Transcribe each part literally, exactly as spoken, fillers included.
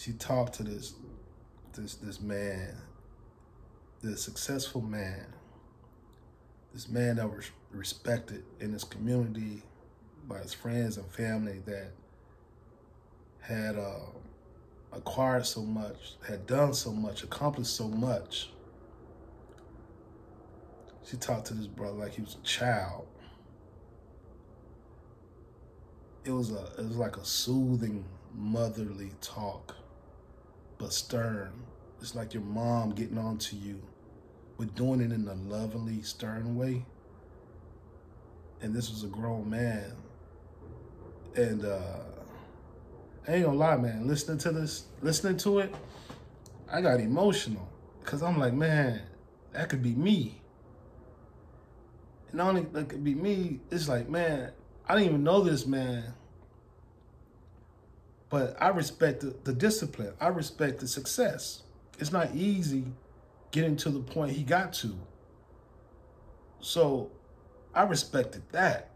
she talked to this this this man, this successful man, this man that was respected in his community by his friends and family, that had uh, acquired so much, had done so much, accomplished so much. She talked to this brother like he was a child. It was a, it was like a soothing, motherly talk, but stern. It's like your mom getting on to you, but doing it in a lovingly, stern way. And this was a grown man. And uh, I ain't gonna lie, man, listening to this, listening to it, I got emotional, because I'm like, man, that could be me. And not only that could be me, it's like, man, I didn't even know this man, but I respect the, the discipline. I respect the success. It's not easy getting to the point he got to. So I respected that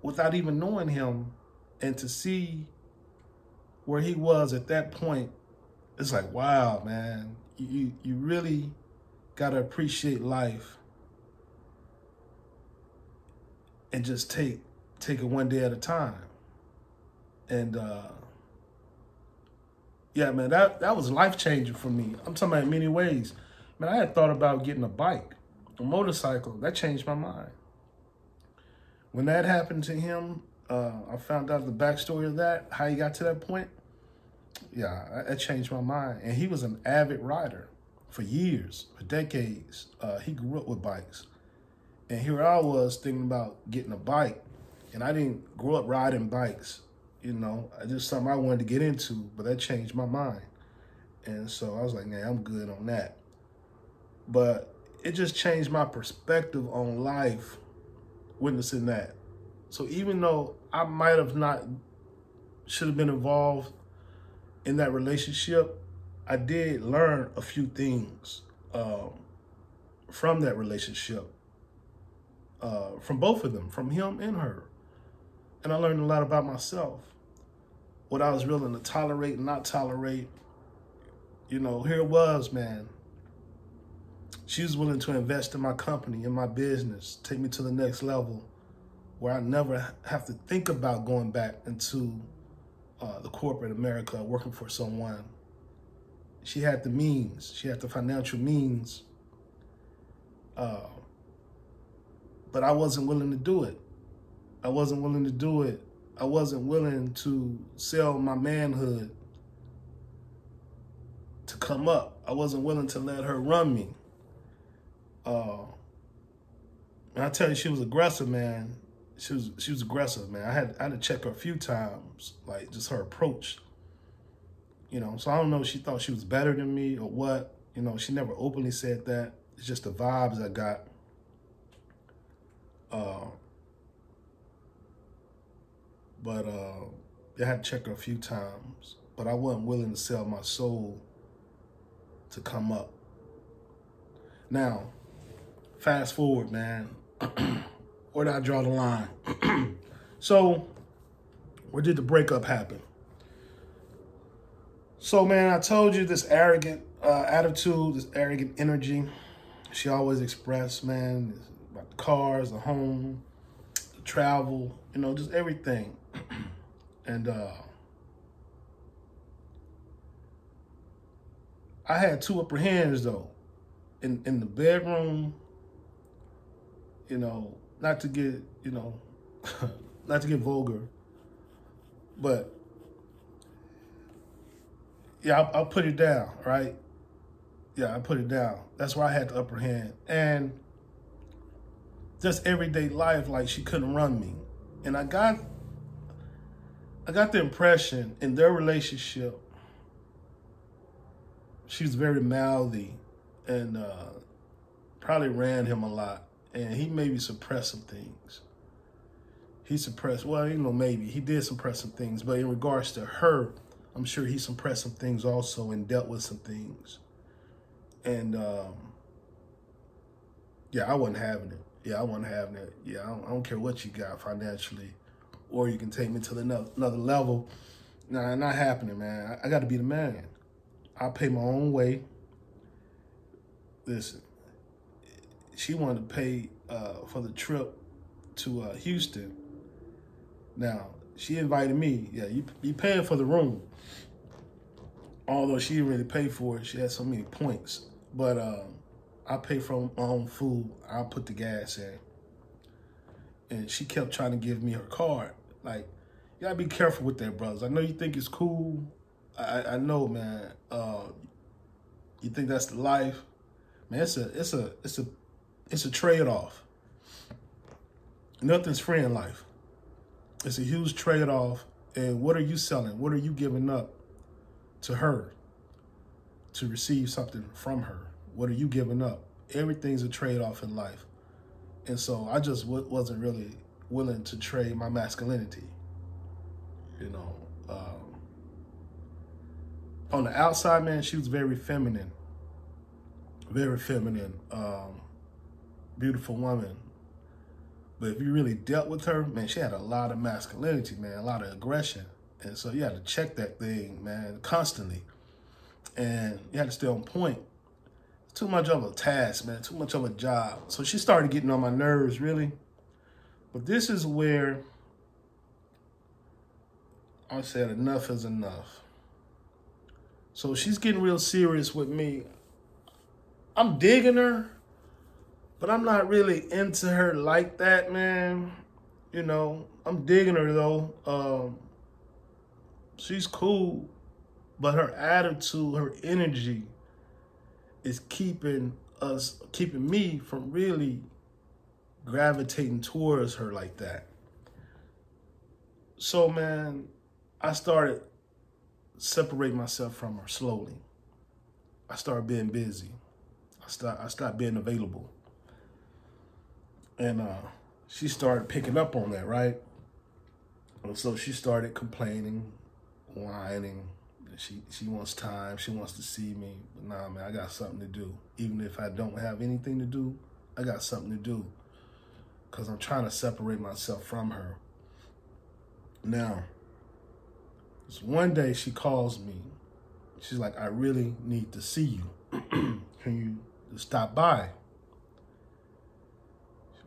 without even knowing him. And to see where he was at that point, it's like, wow, man, you, you really got to appreciate life and just take take it one day at a time. And uh, yeah, man, that, that was life-changing for me. I'm talking about in many ways. Man, I had thought about getting a bike, a motorcycle. That changed my mind. When that happened to him, uh, I found out the backstory of that, how he got to that point. Yeah, that changed my mind. And he was an avid rider for years, for decades. Uh, he grew up with bikes. And here I was thinking about getting a bike. And I didn't grow up riding bikes, you know. I just something I wanted to get into, but that changed my mind. And so I was like, nah, I'm good on that. But it just changed my perspective on life, witnessing that. So even though I might have not, should have been involved in that relationship, I did learn a few things um, from that relationship, uh, from both of them, from him and her. And I learned a lot about myself, what I was willing to tolerate and not tolerate. You know, here it was, man. She was willing to invest in my company, in my business, take me to the next level where I never have to think about going back into uh, the corporate America, working for someone. She had the means. She had the financial means. Uh, but I wasn't willing to do it. I wasn't willing to do it. I wasn't willing to sell my manhood to come up. I wasn't willing to let her run me. Uh, and I tell you, she was aggressive, man. She was she was aggressive, man. I had I had to check her a few times, like just her approach. You know, so I don't know if she thought she was better than me or what. You know, she never openly said that. It's just the vibes I got. Uh, But uh, I had to check her a few times, but I wasn't willing to sell my soul to come up. Now, fast forward, man. Where did I draw the line? So, where did the breakup happen? So, man, I told you this arrogant uh, attitude, this arrogant energy she always expressed, man, about the cars, the home, the travel, you know, just everything. And uh, I had two upper hands, though, in, in the bedroom, you know, not to get, you know, not to get vulgar, but yeah, I, I put it down, right? Yeah, I put it down. That's why I had the upper hand. And just everyday life, like she couldn't run me. And I got, I got the impression in their relationship, she was very mouthy and uh, probably ran him a lot. And he maybe suppressed some things. He suppressed, well, you know, maybe. He did suppress some things. But in regards to her, I'm sure he suppressed some things also and dealt with some things. And, um, yeah, I wasn't having it. Yeah, I wasn't having it. Yeah, I don't, I don't care what you got financially, or you can take me to the another level. Nah, not happening, man. I, I got to be the man. I pay my own way. Listen, she wanted to pay uh, for the trip to uh, Houston. Now, she invited me. Yeah, you, you paying for the room. Although she didn't really pay for it. She had so many points. But um, I pay for my own food. I put the gas in. And she kept trying to give me her card. Like, you gotta be careful with that, brothers. I know you think it's cool. I, I know, man. Uh, you think that's the life, man. It's a, it's a, it's a, it's a trade-off. Nothing's free in life. It's a huge trade-off. And what are you selling? What are you giving up to her to receive something from her? What are you giving up? Everything's a trade-off in life. And so I just w wasn't really willing to trade my masculinity, you know. Um, on the outside, man, she was very feminine, very feminine, um, beautiful woman. But if you really dealt with her, man, she had a lot of masculinity, man, a lot of aggression. And so you had to check that thing, man, constantly. And you had to stay on point. Too much of a task, man. Too much of a job. So she started getting on my nerves, really. But this is where I said enough is enough. So she's getting real serious with me. I'm digging her, but I'm not really into her like that, man. You know, I'm digging her, though. Um, she's cool, but her attitude, her energy is keeping us, keeping me from really gravitating towards her like that. So, man, I started separating myself from her slowly. I started being busy. I start, I stopped being available. And uh, she started picking up on that, right? And so she started complaining, whining. She she wants time. She wants to see me. But nah, man, I got something to do. Even if I don't have anything to do, I got something to do. Because I'm trying to separate myself from her. Now, this one day she calls me. She's like, I really need to see you. Can you stop by?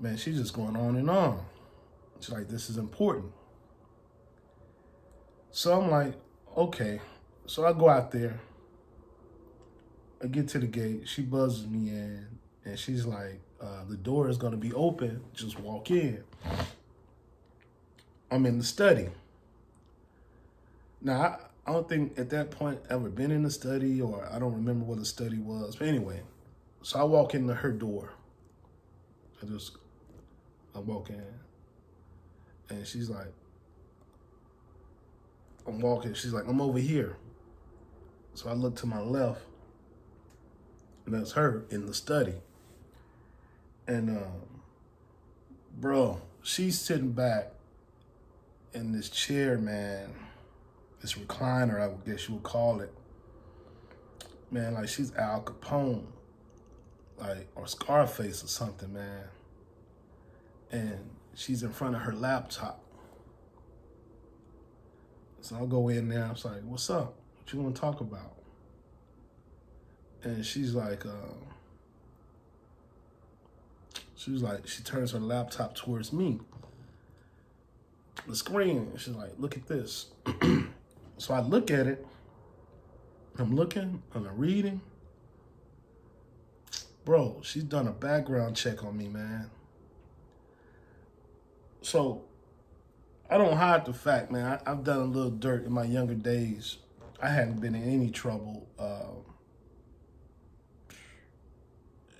Man, she's just going on and on. She's like, this is important. So I'm like, okay. So I go out there, I get to the gate, she buzzes me in, and she's like, uh, the door is gonna be open, just walk in. I'm in the study. Now, I, I don't think at that point ever been in the study, or I don't remember what the study was, but anyway. So I walk into her door, I just, I walk in, and she's like, I'm walking, she's like, I'm over here. So I look to my left, and that's her in the study. And, um, bro, she's sitting back in this chair, man, this recliner, I would guess you would call it. Man, like she's Al Capone, like, or Scarface or something, man. And she's in front of her laptop. So I'll go in there, I'm like, what's up? What you want to talk about? And she's like, um, she was like, she turns her laptop towards me. The screen, she's like, look at this. So I look at it, I'm looking, and I'm reading. Bro, she's done a background check on me, man. So I don't hide the fact, man. I, I've done a little dirt in my younger days. I hadn't been in any trouble. Um,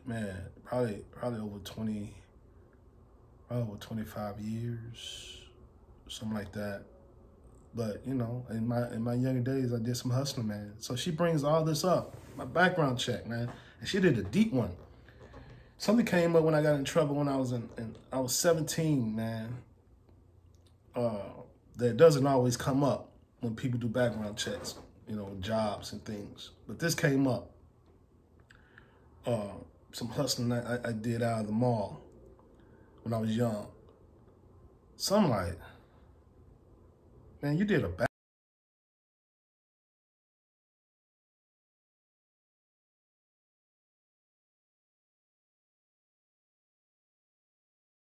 man, probably probably over twenty, probably over twenty-five years, something like that. But you know, in my in my younger days, I did some hustling, man. So she brings all this up, my background check, man, and she did a deep one. Something came up when I got in trouble when I was in, in I was seventeen, man. Uh, that doesn't always come up when people do background checks, you know, jobs and things. But this came up. Uh, some hustling I, I did out of the mall when I was young. So I'm like, man, you did a background check.